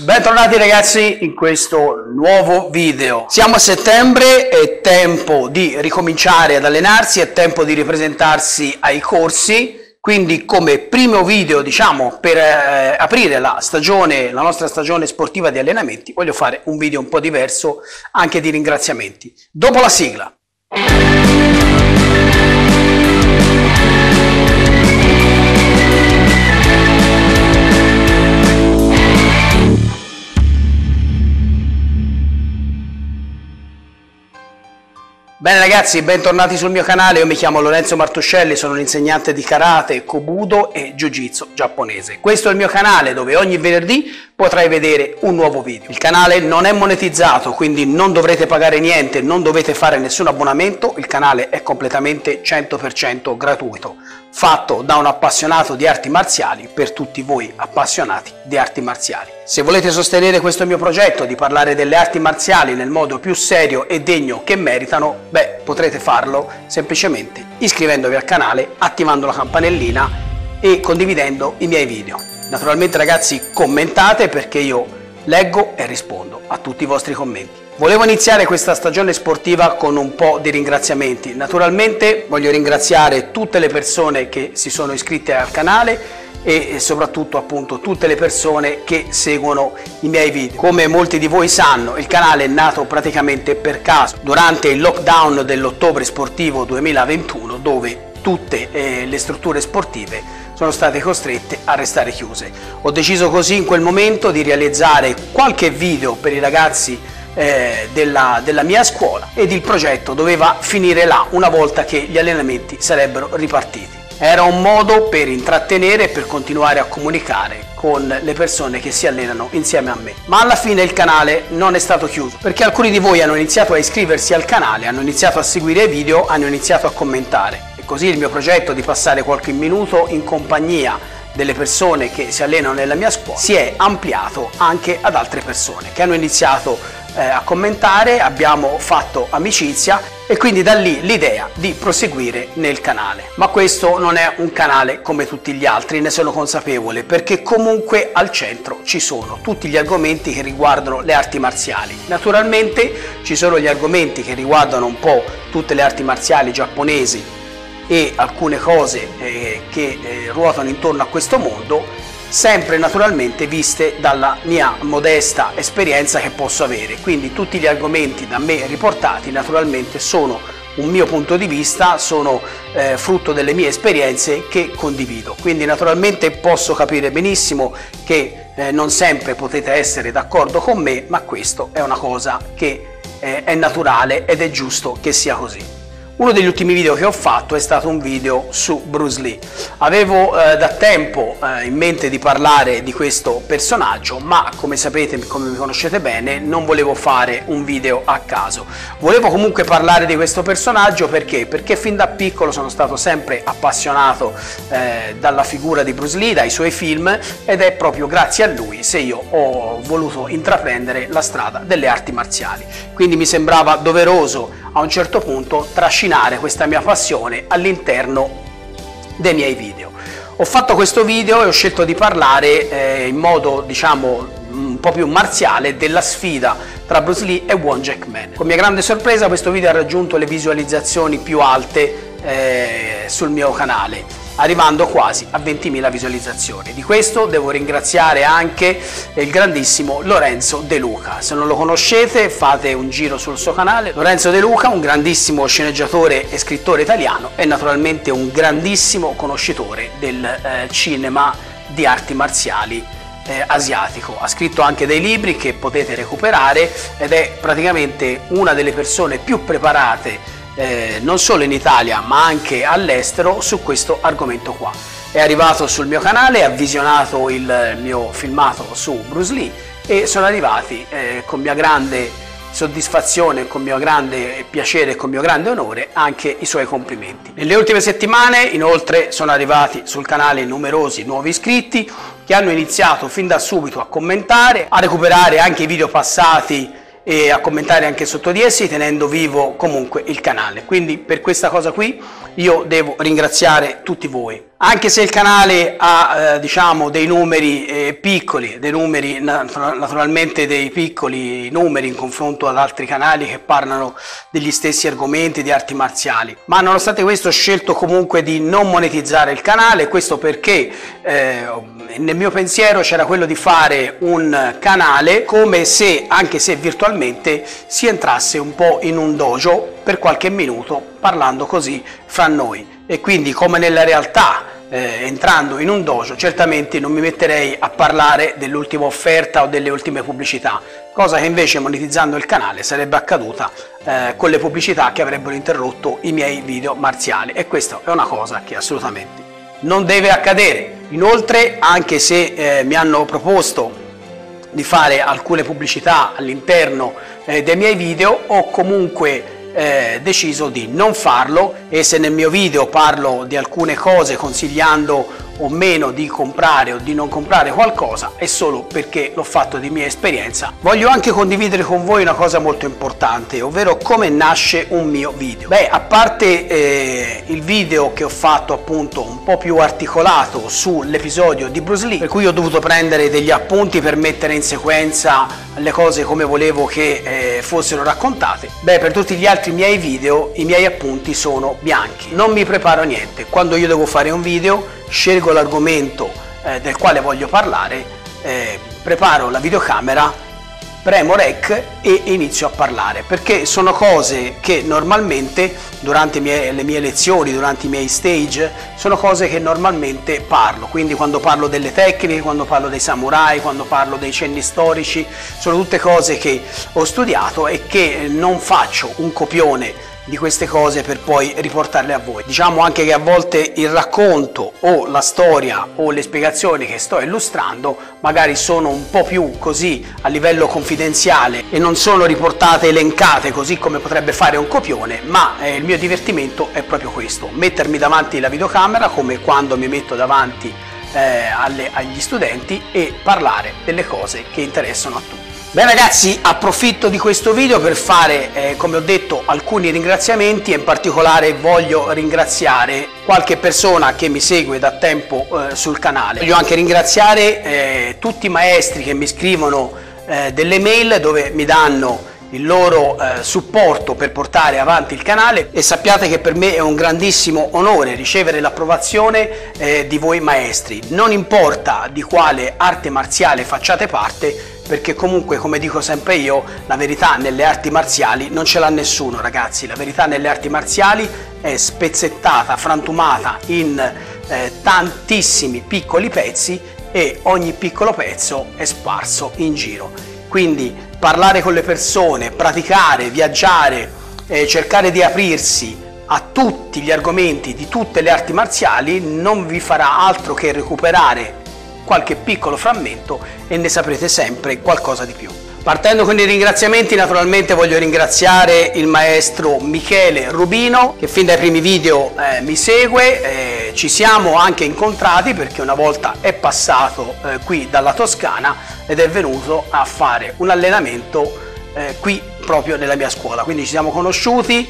Bentornati ragazzi in questo nuovo video. Siamo a settembre, è tempo di ricominciare ad allenarsi, è tempo di ripresentarsi ai corsi, quindi come primo video, diciamo, per aprire la nostra stagione sportiva di allenamenti, voglio fare un video un po' diverso, anche di ringraziamenti. Dopo la sigla. Bene ragazzi, bentornati sul mio canale, io mi chiamo Lorenzo Martuscelli, sono un insegnante di karate, kobudo e jiu-jitsu giapponese. Questo è il mio canale dove ogni venerdì potrai vedere un nuovo video. Il canale non è monetizzato, quindi non dovrete pagare niente, non dovete fare nessun abbonamento, il canale è completamente 100% gratuito, fatto da un appassionato di arti marziali per tutti voi appassionati di arti marziali. Se volete sostenere questo mio progetto di parlare delle arti marziali nel modo più serio e degno che meritano, beh, potrete farlo semplicemente iscrivendovi al canale, attivando la campanellina e condividendo i miei video. Naturalmente ragazzi, commentate perché io leggo e rispondo a tutti i vostri commenti. Volevo iniziare questa stagione sportiva con un po' di ringraziamenti. Naturalmente voglio ringraziare tutte le persone che si sono iscritte al canale e soprattutto appunto tutte le persone che seguono i miei video. Come molti di voi sanno, il canale è nato praticamente per caso durante il lockdown dell'ottobre sportivo 2021, dove tutte le strutture sportive sono state costrette a restare chiuse. Ho deciso così in quel momento di realizzare qualche video per i ragazzi della mia scuola, ed il progetto doveva finire là una volta che gli allenamenti sarebbero ripartiti. Era un modo per intrattenere e per continuare a comunicare con le persone che si allenano insieme a me. Ma alla fine il canale non è stato chiuso, perché alcuni di voi hanno iniziato a iscriversi al canale, hanno iniziato a seguire i video, hanno iniziato a commentare. E così il mio progetto di passare qualche minuto in compagnia delle persone che si allenano nella mia scuola si è ampliato anche ad altre persone che hanno iniziato a commentare, abbiamo fatto amicizia e quindi da lì l'idea di proseguire nel canale. Ma questo non è un canale come tutti gli altri, ne sono consapevole, perché comunque al centro ci sono tutti gli argomenti che riguardano le arti marziali. Naturalmente ci sono gli argomenti che riguardano un po' tutte le arti marziali giapponesi e alcune cose che ruotano intorno a questo mondo, sempre naturalmente viste dalla mia modesta esperienza che posso avere. Quindi tutti gli argomenti da me riportati naturalmente sono un mio punto di vista, sono frutto delle mie esperienze che condivido. Quindi naturalmente posso capire benissimo che non sempre potete essere d'accordo con me, ma questo è una cosa che è naturale ed è giusto che sia così. Uno degli ultimi video che ho fatto è stato un video su Bruce Lee. Avevo da tempo in mente di parlare di questo personaggio, ma come sapete, come mi conoscete bene, non volevo fare un video a caso. Volevo comunque parlare di questo personaggio perché? Perché fin da piccolo sono stato sempre appassionato dalla figura di Bruce Lee, dai suoi film, ed è proprio grazie a lui se io ho voluto intraprendere la strada delle arti marziali. Quindi mi sembrava doveroso a un certo punto trascinare questa mia passione all'interno dei miei video. Ho fatto questo video e ho scelto di parlare in modo, diciamo, un po' più marziale della sfida tra Bruce Lee e Wong Jack Man. Con mia grande sorpresa questo video ha raggiunto le visualizzazioni più alte sul mio canale, arrivando quasi a 20.000 visualizzazioni. Di questo devo ringraziare anche il grandissimo Lorenzo De Luca. Se non lo conoscete, fate un giro sul suo canale. Lorenzo De Luca, un grandissimo sceneggiatore e scrittore italiano e naturalmente un grandissimo conoscitore del cinema di arti marziali asiatico. Ha scritto anche dei libri che potete recuperare ed è praticamente una delle persone più preparate non solo in Italia ma anche all'estero su questo argomento qua. È arrivato sul mio canale, ha visionato il mio filmato su Bruce Lee e sono arrivati con mia grande soddisfazione, con mio grande piacere e con mio grande onore anche i suoi complimenti. Nelle ultime settimane inoltre sono arrivati sul canale numerosi nuovi iscritti che hanno iniziato fin da subito a commentare, a recuperare anche i video passati e a commentare anche sotto di essi, tenendo vivo comunque il canale. Quindi per questa cosa qui io devo ringraziare tutti voi. Anche se il canale ha diciamo dei numeri piccoli, dei numeri naturalmente dei piccoli numeri in confronto ad altri canali che parlano degli stessi argomenti di arti marziali, ma nonostante questo ho scelto comunque di non monetizzare il canale, questo perché nel mio pensiero c'era quello di fare un canale come se, anche se virtualmente, si entrasse un po' in un dojo per qualche minuto parlando così fra noi. E quindi, come nella realtà, entrando in un dojo, certamente non mi metterei a parlare dell'ultima offerta o delle ultime pubblicità, cosa che invece monetizzando il canale sarebbe accaduta con le pubblicità che avrebbero interrotto i miei video marziali, e questa è una cosa che assolutamente non deve accadere. Inoltre, anche se mi hanno proposto di fare alcune pubblicità all'interno dei miei video, ho comunque deciso di non farlo, e se nel mio video parlo di alcune cose consigliando o meno di comprare o di non comprare qualcosa, è solo perché l'ho fatto di mia esperienza. Voglio anche condividere con voi una cosa molto importante, ovvero come nasce un mio video. Beh, a parte il video che ho fatto appunto un po' più articolato sull'episodio di Bruce Lee, per cui ho dovuto prendere degli appunti per mettere in sequenza le cose come volevo che fossero raccontate, beh, per tutti gli altri i miei video, i miei appunti sono bianchi, non mi preparo niente. Quando io devo fare un video, scelgo l'argomento del quale voglio parlare, preparo la videocamera, premo rec e inizio a parlare, perché sono cose che normalmente durante le mie lezioni, durante i miei stage, sono cose che normalmente parlo. Quindi quando parlo delle tecniche, quando parlo dei samurai, quando parlo dei cenni storici, sono tutte cose che ho studiato e che non faccio un copione di queste cose per poi riportarle a voi. Diciamo anche che a volte il racconto o la storia o le spiegazioni che sto illustrando magari sono un po' più così a livello confidenziale e non sono riportate, elencate così come potrebbe fare un copione, ma il mio divertimento è proprio questo: mettermi davanti la videocamera, come quando mi metto davanti agli studenti, e parlare delle cose che interessano a tutti. Beh ragazzi, approfitto di questo video per fare, come ho detto, alcuni ringraziamenti, e in particolare voglio ringraziare qualche persona che mi segue da tempo sul canale. Voglio anche ringraziare tutti i maestri che mi scrivono delle mail dove mi danno il loro supporto per portare avanti il canale, e sappiate che per me è un grandissimo onore ricevere l'approvazione di voi maestri, non importa di quale arte marziale facciate parte, perché comunque, come dico sempre io, la verità nelle arti marziali non ce l'ha nessuno ragazzi, la verità nelle arti marziali è spezzettata, frantumata in tantissimi piccoli pezzi, e ogni piccolo pezzo è sparso in giro. Quindi parlare con le persone, praticare, viaggiare, cercare di aprirsi a tutti gli argomenti di tutte le arti marziali non vi farà altro che recuperare qualche piccolo frammento, e ne saprete sempre qualcosa di più. Partendo con i ringraziamenti, naturalmente voglio ringraziare il maestro Michele Rubino, che fin dai primi video mi segue, ci siamo anche incontrati perché una volta è passato qui dalla Toscana ed è venuto a fare un allenamento qui proprio nella mia scuola, quindi ci siamo conosciuti,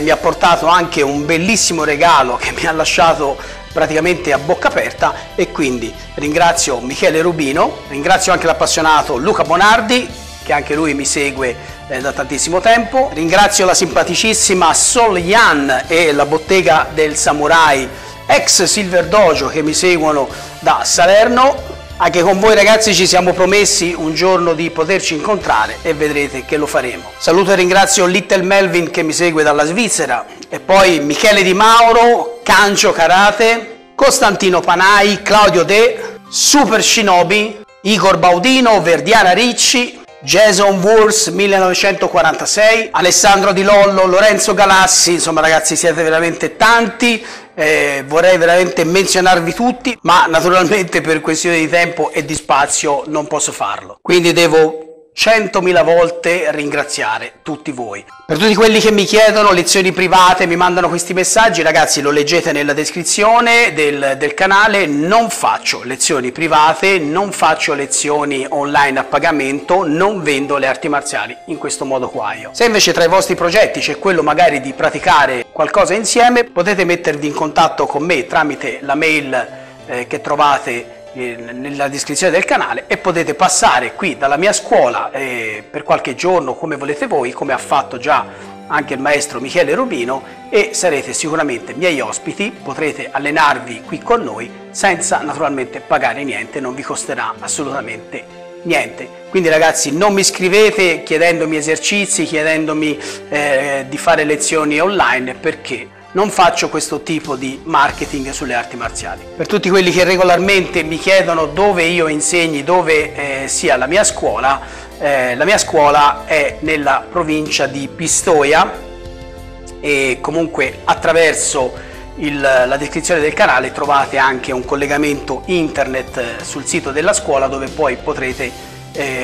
mi ha portato anche un bellissimo regalo che mi ha lasciato praticamente a bocca aperta, e quindi ringrazio Michele Rubino, ringrazio anche l'appassionato Luca Bonardi, che anche lui mi segue da tantissimo tempo, ringrazio la simpaticissima Sol Yan e la bottega del samurai ex Silver Dojo che mi seguono da Salerno. Anche con voi ragazzi ci siamo promessi un giorno di poterci incontrare, e vedrete che lo faremo. Saluto e ringrazio Little Melvin che mi segue dalla Svizzera, e poi Michele Di Mauro, Cancio Karate, Costantino Panai, Claudio De, Super Shinobi, Igor Baudino, Verdiana Ricci, Jason Wurz 1946, Alessandro Di Lollo, Lorenzo Galassi. Insomma ragazzi, siete veramente tanti, vorrei veramente menzionarvi tutti, ma naturalmente per questione di tempo e di spazio non posso farlo, quindi devo 100.000 volte ringraziare tutti voi. Per tutti quelli che mi chiedono lezioni private, mi mandano questi messaggi, ragazzi, lo leggete nella descrizione del canale. Non faccio lezioni private, non faccio lezioni online a pagamento, non vendo le arti marziali in questo modo qua io. Se invece tra i vostri progetti c'è quello magari di praticare qualcosa insieme, potete mettervi in contatto con me tramite la mail che trovate nella descrizione del canale, e potete passare qui dalla mia scuola per qualche giorno, come volete voi, come ha fatto già anche il maestro Michele Rubino, e sarete sicuramente miei ospiti, potrete allenarvi qui con noi senza naturalmente pagare niente, non vi costerà assolutamente niente. Quindi ragazzi, non mi scrivete chiedendomi esercizi, chiedendomi di fare lezioni online, perché non faccio questo tipo di marketing sulle arti marziali. Per tutti quelli che regolarmente mi chiedono dove io insegni, dove sia la mia scuola è nella provincia di Pistoia, e comunque attraverso la descrizione del canale trovate anche un collegamento internet sul sito della scuola, dove poi potrete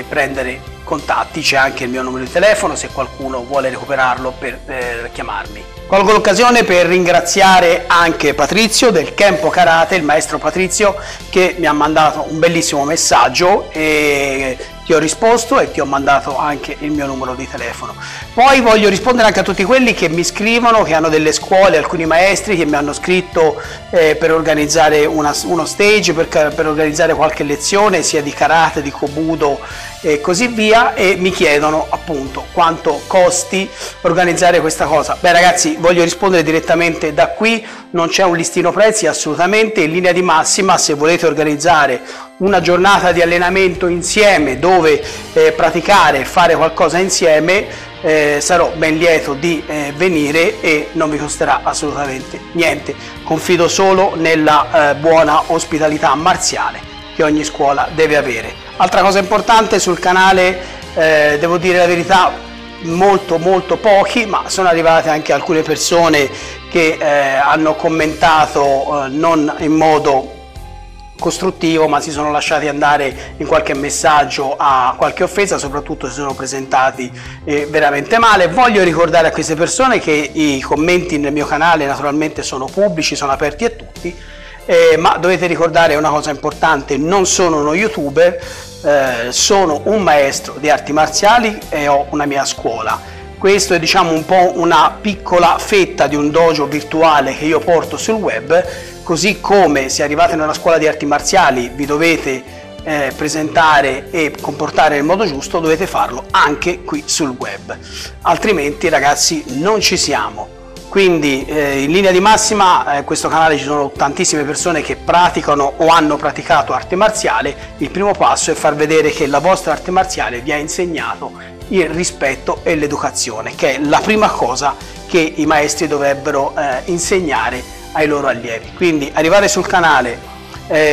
prendere contatti. C'è anche il mio numero di telefono se qualcuno vuole recuperarlo per chiamarmi. Colgo l'occasione per ringraziare anche Patrizio del Campo Karate, il maestro Patrizio, che mi ha mandato un bellissimo messaggio e ti ho risposto e ti ho mandato anche il mio numero di telefono. Poi voglio rispondere anche a tutti quelli che mi scrivono, che hanno delle scuole, alcuni maestri che mi hanno scritto per organizzare uno stage, per organizzare qualche lezione sia di karate, di kobudo e così via, e mi chiedono appunto quanto costi organizzare questa cosa. Beh ragazzi, voglio rispondere direttamente da qui, non c'è un listino prezzi assolutamente. In linea di massima, se volete organizzare una giornata di allenamento insieme dove praticare e fare qualcosa insieme, sarò ben lieto di venire e non vi costerà assolutamente niente. Confido solo nella buona ospitalità marziale che ogni scuola deve avere. Altra cosa importante sul canale, devo dire la verità, molto pochi, ma sono arrivate anche alcune persone che hanno commentato non in modo costruttivo, ma si sono lasciati andare in qualche messaggio a qualche offesa, soprattutto se sono presentati veramente male. Voglio ricordare a queste persone che i commenti nel mio canale naturalmente sono pubblici, sono aperti a tutti, ma dovete ricordare una cosa importante: non sono uno youtuber, sono un maestro di arti marziali e ho una mia scuola. Questo è, diciamo, un po' una piccola fetta di un dojo virtuale che io porto sul web. Così come, se arrivate nella scuola di arti marziali, vi dovete presentare e comportare nel modo giusto, dovete farlo anche qui sul web, altrimenti ragazzi non ci siamo. Quindi in linea di massima questo canale, ci sono tantissime persone che praticano o hanno praticato arte marziale. Il primo passo è far vedere che la vostra arte marziale vi ha insegnato il rispetto e l'educazione, che è la prima cosa che i maestri dovrebbero insegnare ai loro allievi. Quindi arrivare sul canale,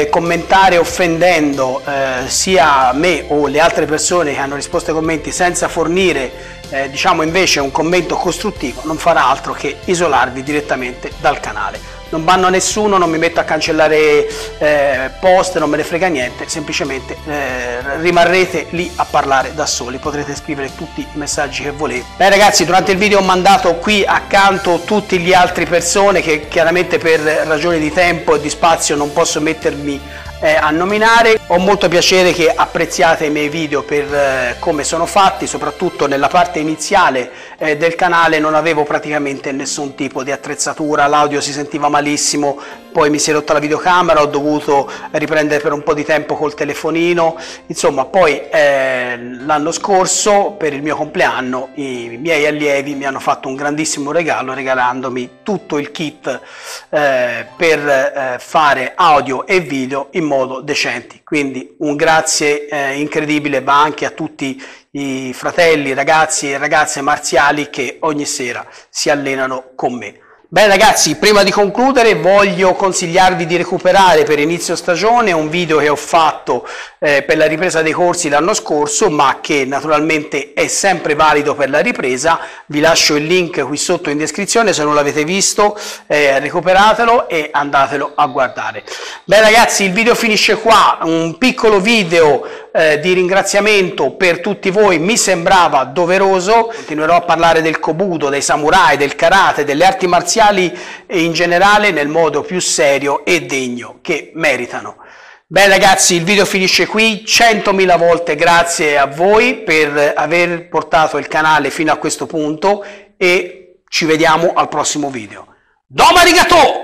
commentare offendendo sia me o le altre persone che hanno risposto ai commenti senza fornire diciamo invece un commento costruttivo, non farà altro che isolarvi direttamente dal canale. Non banno nessuno, non mi metto a cancellare post, non me ne frega niente, semplicemente rimarrete lì a parlare da soli, potrete scrivere tutti i messaggi che volete. Beh ragazzi, durante il video ho mandato qui accanto tutti gli altri persone che chiaramente per ragioni di tempo e di spazio non posso mettermi a nominare. Ho molto piacere che apprezziate i miei video per come sono fatti, soprattutto nella parte iniziale del canale non avevo praticamente nessun tipo di attrezzatura, l'audio si sentiva malissimo, poi mi si è rotta la videocamera, ho dovuto riprendere per un po' di tempo col telefonino, insomma. Poi l'anno scorso per il mio compleanno i miei allievi mi hanno fatto un grandissimo regalo, regalandomi tutto il kit per fare audio e video in modo decenti. Quindi un grazie incredibile va anche a tutti i fratelli, ragazzi e ragazze marziali che ogni sera si allenano con me. Beh ragazzi, prima di concludere voglio consigliarvi di recuperare per inizio stagione un video che ho fatto per la ripresa dei corsi l'anno scorso, ma che naturalmente è sempre valido per la ripresa. Vi lascio il link qui sotto in descrizione, se non l'avete visto recuperatelo e andatelo a guardare. Beh ragazzi, il video finisce qua, un piccolo video di ringraziamento per tutti voi, mi sembrava doveroso. Continuerò a parlare del kobudo, dei samurai, del karate, delle arti marziali e in generale nel modo più serio e degno che meritano. Beh ragazzi, il video finisce qui. 100.000 volte grazie a voi per aver portato il canale fino a questo punto e ci vediamo al prossimo video. Domo arigato!